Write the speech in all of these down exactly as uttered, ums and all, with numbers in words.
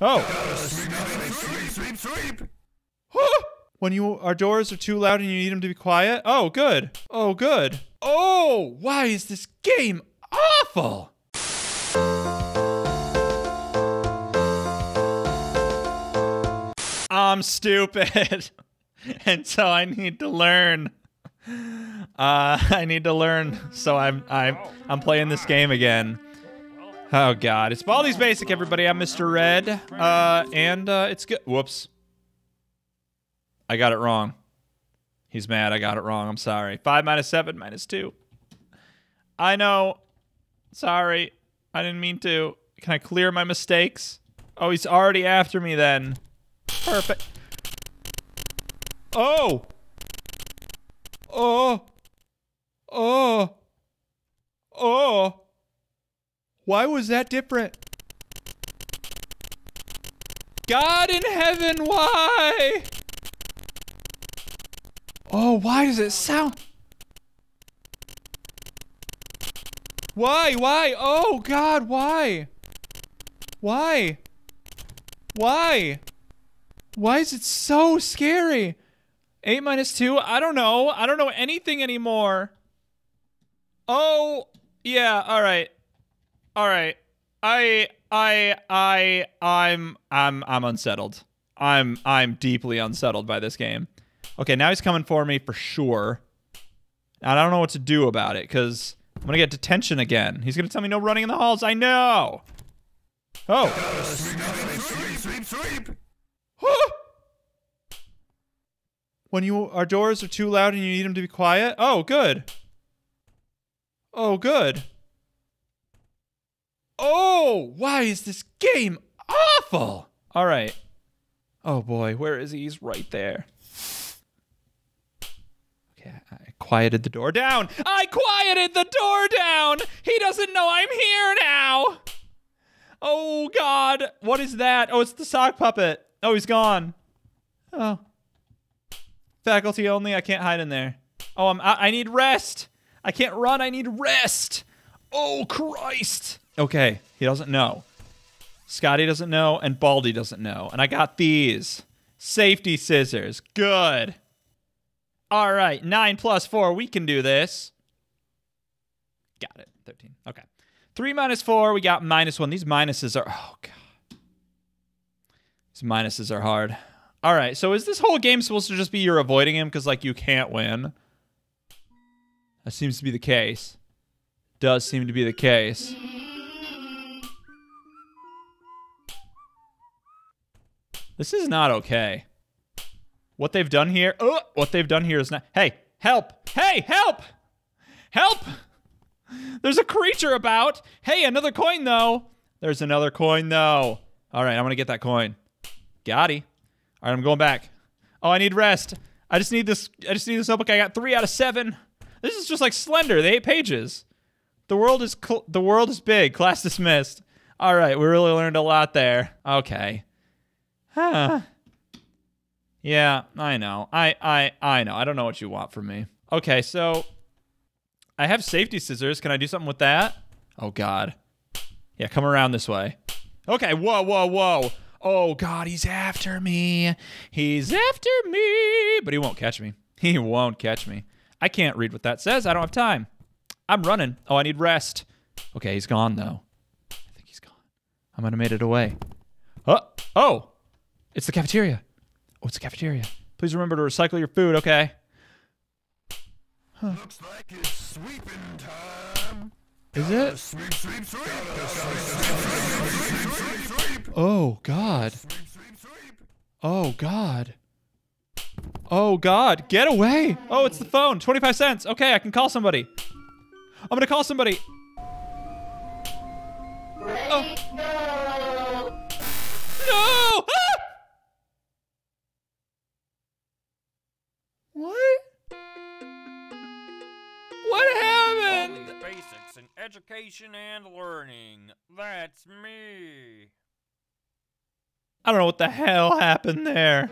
Oh. Uh, sweep, sweep, sweep, sweep, sweep. Huh? When you our doors are too loud and you need them to be quiet? Oh, good. Oh, good. Oh, why is this game awful? I'm stupid. And so I need to learn. Uh, I need to learn. So I'm I'm I'm playing this game again. Oh God, it's Baldi's Basic, everybody. I'm Mister Red. Uh, and uh, it's good. Whoops. I got it wrong. He's mad. I got it wrong. I'm sorry. Five minus seven minus two. I know. Sorry. I didn't mean to. Can I clear my mistakes? Oh, he's already after me then. Perfect. Oh. Oh. Oh. Oh. Why was that different? God in heaven, why? Oh, why does it sound? Why, why? Oh, God, why? Why? Why? Why is it so scary? Eight minus two? I don't know. I don't know anything anymore. Oh, yeah, all right. All right. I, I, I, I'm, I'm, I'm unsettled. I'm, I'm deeply unsettled by this game. Okay, now he's coming for me for sure. I don't know what to do about it, because I'm going to get detention again. He's going to tell me no running in the halls. I know. Oh. Uh, sweep, sweep, sweep, sweep. Huh? When you our doors are too loud and you need them to be quiet? Oh, good. Oh, good. Oh, why is this game awful? All right. Oh, boy. Where is he? He's right there. I quieted the door down. I quieted the door down. He doesn't know I'm here now. Oh, God. What is that? Oh, it's the sock puppet. Oh, he's gone. Oh. Faculty only. I can't hide in there. Oh, I'm, I, I need rest. I can't run. I need rest. Oh, Christ. Okay. He doesn't know. Scotty doesn't know, and Baldi doesn't know. And I got these. Safety scissors. Good. All right, nine plus four, we can do this. Got it, thirteen, okay. Three minus four, we got minus one. These minuses are, oh God. These minuses are hard. All right, so is this whole game supposed to just be you're avoiding him because like you can't win? That seems to be the case. Does seem to be the case. This is not okay. What they've done here, oh, what they've done here is not, hey, help, hey, help, help. There's a creature about. Hey, another coin though. There's another coin though. All right, I'm gonna get that coin. Got it. All right, I'm going back. Oh, I need rest. I just need this, I just need this notebook. I got three out of seven. This is just like Slender, the eight pages. The world is, cl the world is big, class dismissed. All right, we really learned a lot there. Okay. Huh. Yeah, I know. I, I, I know. I don't know what you want from me. Okay, so I have safety scissors. Can I do something with that? Oh, God. Yeah, come around this way. Okay, whoa, whoa, whoa. Oh, God, he's after me. He's after me. But he won't catch me. He won't catch me. I can't read what that says. I don't have time. I'm running. Oh, I need rest. Okay, he's gone, though. I think he's gone. I might have made it away. Oh, oh, it's the cafeteria. Oh, it's a cafeteria. Please remember to recycle your food, okay? Huh. Looks like it's sweeping time. Is it? Sweep, sweep, sweep. Oh, God. Oh, God. Oh, God. Get away. Oh, it's the phone. twenty-five cents. Okay, I can call somebody. I'm going to call somebody. Oh. No! Ah! What? What happened? Baldi's Basics in Education and Learning. That's me. I don't know what the hell happened there.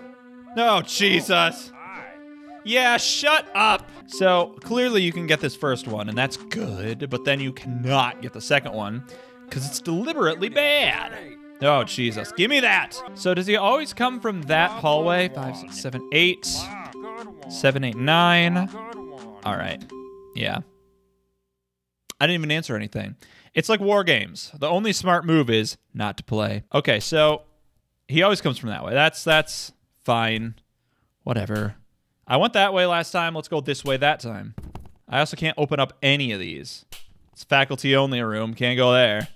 Oh, Jesus. Yeah, shut up. So clearly you can get this first one, and that's good, but then you cannot get the second one because it's deliberately bad. Oh, Jesus. Give me that. So does he always come from that hallway? Five, six, seven, eight. Seven, eight, nine. All right. Yeah. I didn't even answer anything. It's like war games. The only smart move is not to play. Okay, so he always comes from that way. That's that's fine. Whatever. I went that way last time. Let's go this way that time. I also can't open up any of these. It's faculty only room. Can't go there.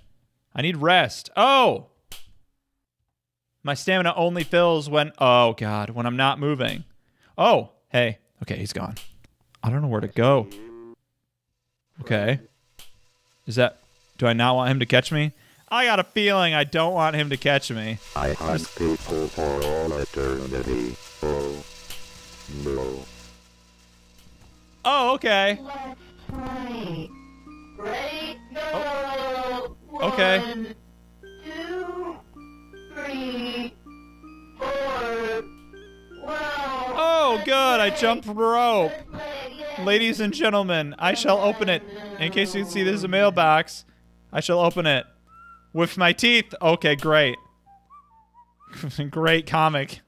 I need rest. Oh! My stamina only fills when... Oh, God. When I'm not moving. Oh, hey. Okay, he's gone. I don't know where to go. Okay. Is that... Do I not want him to catch me? I got a feeling I don't want him to catch me. I hunt people for all eternity. Oh, no. Oh, okay. Ready? Go. Oh. Okay. One, two, three, four, wow. Oh, good. I jumped rope. Ladies and gentlemen, I shall open it. In case you can see, this is a mailbox. I shall open it with my teeth. Okay, great. Great comic.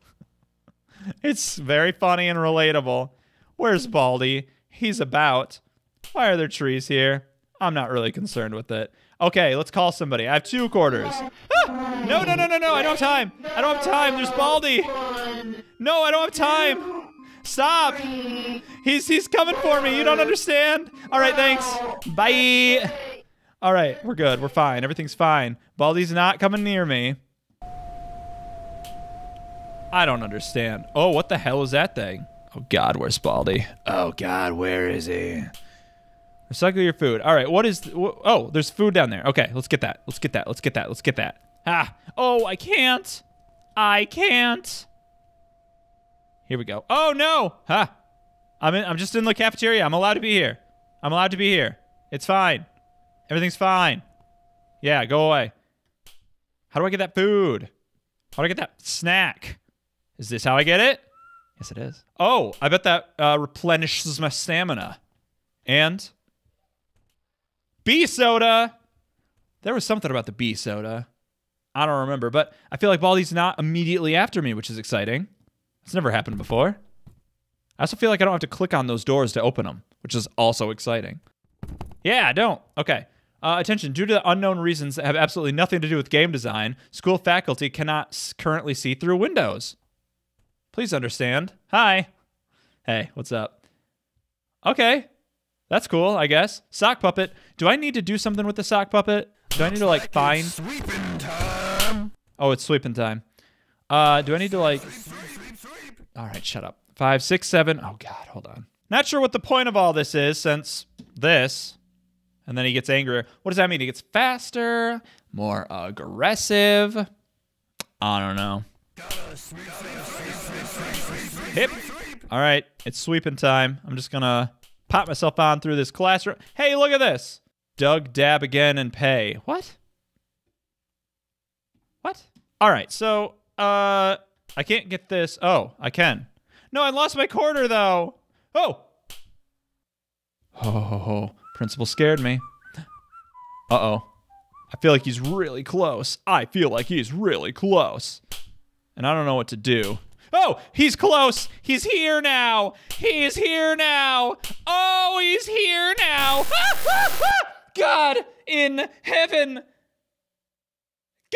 It's very funny and relatable. Where's Baldi? He's about. Why are there trees here? I'm not really concerned with it. Okay, let's call somebody. I have two quarters. Ah! No, no, no, no, no. I don't have time. I don't have time. There's Baldi. No, I don't have time. Stop. He's he's coming for me. You don't understand? All right, thanks. Bye. All right, we're good. We're fine. Everything's fine. Baldi's not coming near me. I don't understand. Oh, what the hell is that thing? Oh, God, where's Baldi? Oh, God, where is he? Recycle your food. All right, what is... Th oh, there's food down there. Okay, let's get that. Let's get that. Let's get that. Let's get that. Ah. Oh, I can't. I can't. Here we go. Oh, no. Ha. Huh. I'm, in, I'm just in the cafeteria. I'm allowed to be here. I'm allowed to be here. It's fine. Everything's fine. Yeah, go away. How do I get that food? How do I get that snack? Is this how I get it? Yes, it is. Oh, I bet that uh, replenishes my stamina. And... Bee soda! There was something about the bee soda. I don't remember, but I feel like Baldi's not immediately after me, which is exciting. It's never happened before. I also feel like I don't have to click on those doors to open them, which is also exciting. Yeah, I don't. Okay. Uh, attention, due to unknown reasons that have absolutely nothing to do with game design, school faculty cannot currently see through windows. Please understand. Hi. Hey, what's up? Okay. That's cool, I guess. Sock puppet. Do I need to do something with the sock puppet? Do I need to, like, find... Sweeping time. Oh, it's sweeping time. Uh, do I need to, like... All right, shut up. Five, six, seven. Oh, God, hold on. Not sure what the point of all this is, since this. And then he gets angrier. What does that mean? He gets faster, more aggressive. I don't know. Hip. All right, it's sweeping time. I'm just gonna... pop myself on through this classroom. Hey, look at this. Doug, dab again, and pay. What? What? All right, so uh, I can't get this. Oh, I can. No, I lost my quarter, though. Oh. Oh, ho, ho. Principal scared me. Uh-oh. I feel like he's really close. I feel like he's really close. And I don't know what to do. Oh, he's close. He's here now. He is here now. Oh, he's here now. God in heaven.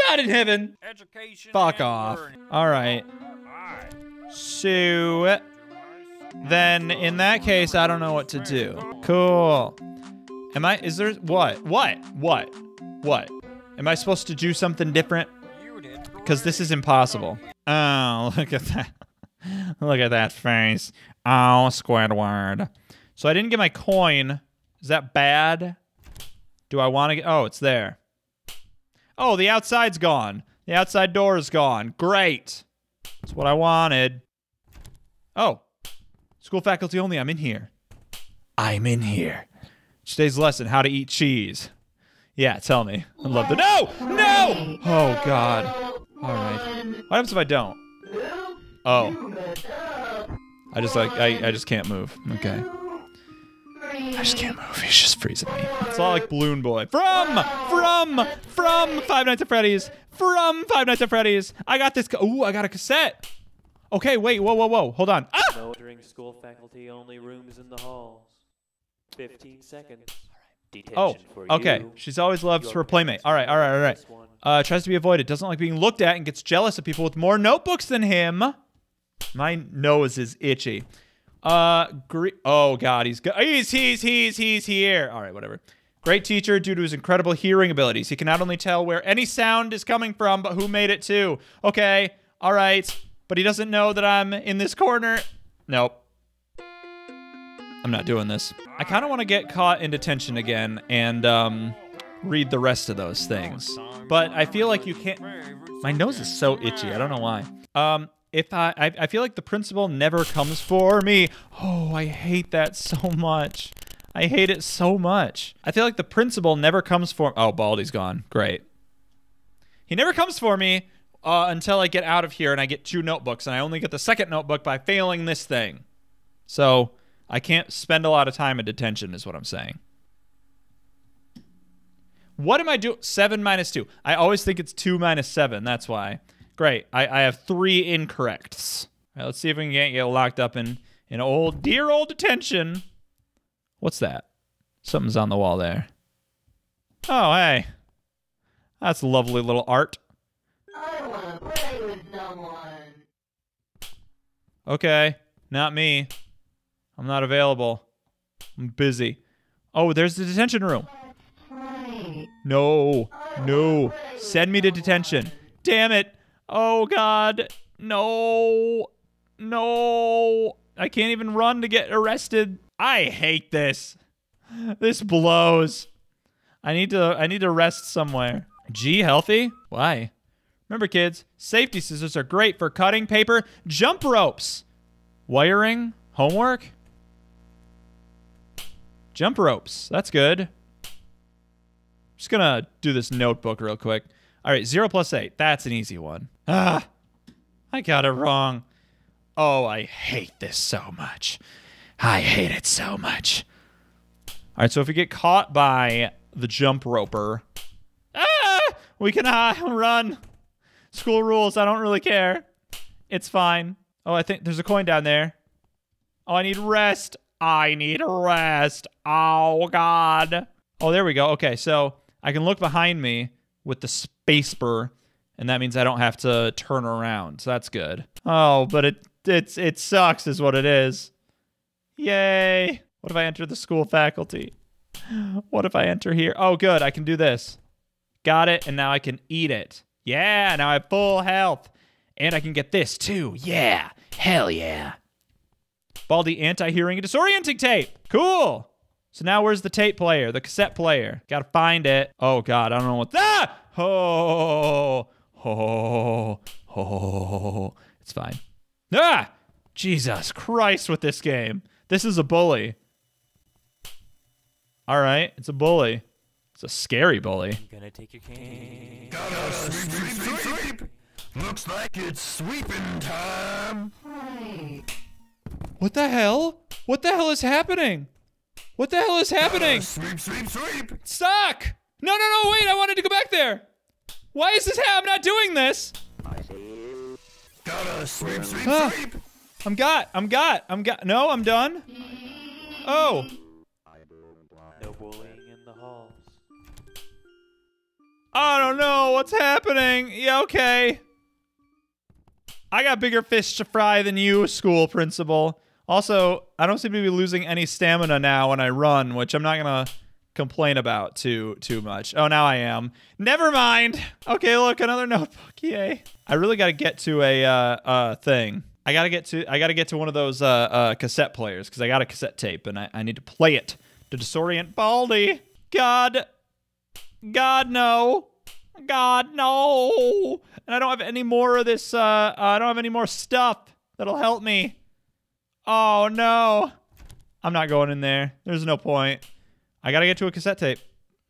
God in heaven. Education. Fuck off. Learning. All right. So then in that case, I don't know what to do. Cool. Am I, is there, what, what, what, what? Am I supposed to do something different? Because this is impossible. Oh, look at that. Look at that face. Oh, Squidward. So I didn't get my coin. Is that bad? Do I want to get... Oh, it's there. Oh, the outside's gone. The outside door is gone. Great. That's what I wanted. Oh. School faculty only. I'm in here. I'm in here. Today's lesson, how to eat cheese. Yeah, tell me. I'd love to... No! No! Oh, God. All right. What happens if I don't? Oh. I just like I I just can't move. Okay. I just can't move. He's just freezing me. It's all like Balloon Boy. From from from Five Nights at Freddy's. from Five Nights at Freddy's. I got this. Ooh, I got a cassette. Okay, wait. Whoa, whoa, whoa. Hold on. Ah! No entering school faculty, only rooms in the halls. fifteen seconds. Detention oh, for you. Okay. She's always loves her playmate. All right, all right, all right. Uh, tries to be avoided. Doesn't like being looked at and gets jealous of people with more notebooks than him. My nose is itchy. Uh, gre oh, God. He's, go he's, he's, he's, he's here. All right, whatever. Great teacher due to his incredible hearing abilities. He can not only tell where any sound is coming from, but who made it too. Okay, all right. But he doesn't know that I'm in this corner. Nope. I'm not doing this. I kind of want to get caught in detention again and um, read the rest of those things. But I feel like you can't... My nose is so itchy. I don't know why. Um, if I, I, I feel like the principal never comes for me. Oh, I hate that so much. I hate it so much. I feel like the principal never comes for... Oh, Baldi's gone. Great. He never comes for me uh, until I get out of here and I get two notebooks. And I only get the second notebook by failing this thing. So I can't spend a lot of time in detention is what I'm saying. What am I doing? Seven minus two. I always think it's two minus seven. That's why. Great. I, I have three incorrects. All right, let's see if we can get locked up in, in old, dear old detention. What's that? Something's on the wall there. Oh, hey. That's lovely little art. I want to play with someone. Okay, not me. I'm not available. I'm busy. Oh, there's the detention room. No, no. Send me to detention. Damn it. Oh, God. No. No. I can't even run to get arrested. I hate this. This blows. I need to I need to rest somewhere. G healthy? Why? Remember kids, safety scissors are great for cutting paper, jump ropes, wiring, homework. Jump ropes. That's good. Just gonna do this notebook real quick. All right, zero plus eight. That's an easy one. Ah, I got it wrong. Oh, I hate this so much. I hate it so much. All right, so if we get caught by the jump roper, ah, we can uh, run. School rules, I don't really care. It's fine. Oh, I think there's a coin down there. Oh, I need rest. I need rest. Oh, God. Oh, there we go. Okay, so I can look behind me with the space bar, and that means I don't have to turn around, so that's good. Oh, but it, it's, it sucks is what it is. Yay. What if I enter the school faculty? What if I enter here? Oh, good. I can do this. Got it. And now I can eat it. Yeah. Now I have full health. And I can get this too. Yeah. Hell yeah. Baldi anti-hearing and disorienting tape. Cool. So now where's the tape player? The cassette player. Got to find it. Oh, God. I don't know what that. Ah! Oh. Oh. Oh. It's fine. Ah! Jesus Christ with this game. This is a bully. All right, it's a bully. It's a scary bully. I'm gonna take your cane. Gotta sweep, sweep, sweep, sweep. Looks like it's sweeping time. What the hell? What the hell is happening? What the hell is happening? Gotta sweep, sweep, sweep. Suck! No, no, no, wait, I wanted to go back there. Why is this happening? I'm not doing this. Gotta sweep, sweep, ah. sweep. I'm got, I'm got, I'm got, no, I'm done. Oh. No bullying in the halls. I don't know what's happening. Yeah, okay. I got bigger fish to fry than you, school principal. Also, I don't seem to be losing any stamina now when I run, which I'm not gonna complain about too, too much. Oh, now I am. Never mind. Okay, look, another notebook, yay. I really gotta get to a uh, uh, thing. I gotta get to I gotta get to one of those uh, uh, cassette players because I got a cassette tape and I, I need to play it to disorient Baldi. God, God no, God no. And I don't have any more of this. Uh, I don't have any more stuff that'll help me. Oh no, I'm not going in there. There's no point. I gotta get to a cassette tape.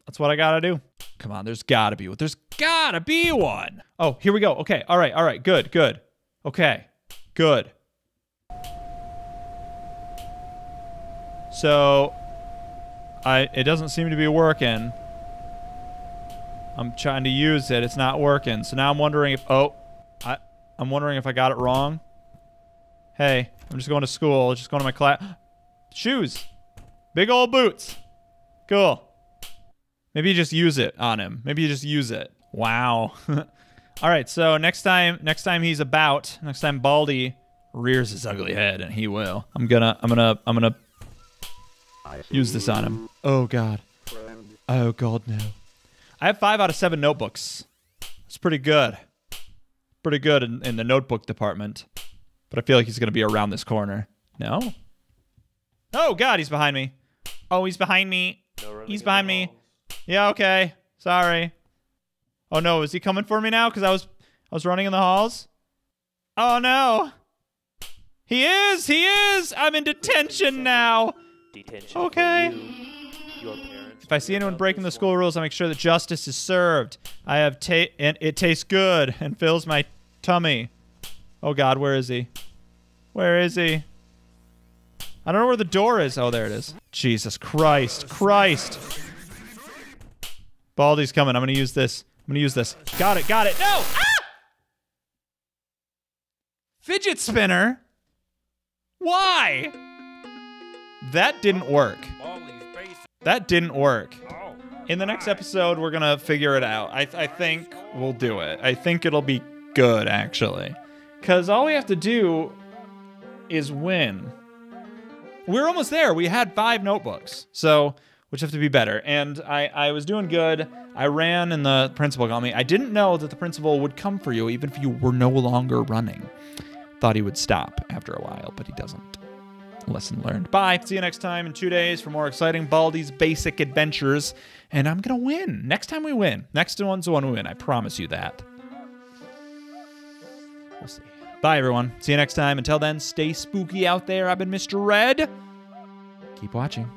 That's what I gotta do. Come on, there's gotta be one. There's gotta be one. Oh, here we go. Okay, all right, all right, good, good. Okay. Good. So, I it doesn't seem to be working. I'm trying to use it. It's not working. So now I'm wondering if... Oh. I, I'm wondering if I got it wrong. Hey. I'm just going to school. Just going to my class. Shoes. Big old boots. Cool. Maybe you just use it on him. Maybe you just use it. Wow. All right. So next time, next time he's about, next time Baldi rears his ugly head, and he will. I'm gonna, I'm gonna, I'm gonna use this on him. Oh God. Oh God, no. I have five out of seven notebooks. It's pretty good. Pretty good in, in the notebook department. But I feel like he's gonna be around this corner. No? Oh God, he's behind me. Oh, he's behind me. He's behind me. Yeah, okay. Sorry. Oh no, is he coming for me now? Because I was I was running in the halls? Oh no. He is! He is! I'm in detention now. Detention. Okay. You, your parents, if I see anyone breaking the school rules, I make sure that justice is served. I have ta and it tastes good and fills my tummy. Oh God, where is he? Where is he? I don't know where the door is. Oh, there it is. Jesus Christ. Christ. Baldi's coming. I'm going to use this. I'm going to use this. Got it. Got it. No! Ah! Fidget spinner? Why? That didn't work. That didn't work. In the next episode, we're going to figure it out. I, th I think we'll do it. I think it'll be good, actually. Because all we have to do is win. We're almost there. We had five notebooks, so which have to be better. And I, I was doing good. I ran, and the principal called me. I didn't know that the principal would come for you, even if you were no longer running. Thought he would stop after a while, but he doesn't. Lesson learned. Bye. See you next time in two days for more exciting Baldi's Basic Adventures. And I'm going to win. Next time we win. Next one's the one we win. I promise you that. We'll see. Bye, everyone. See you next time. Until then, stay spooky out there. I've been Mister Red. Keep watching.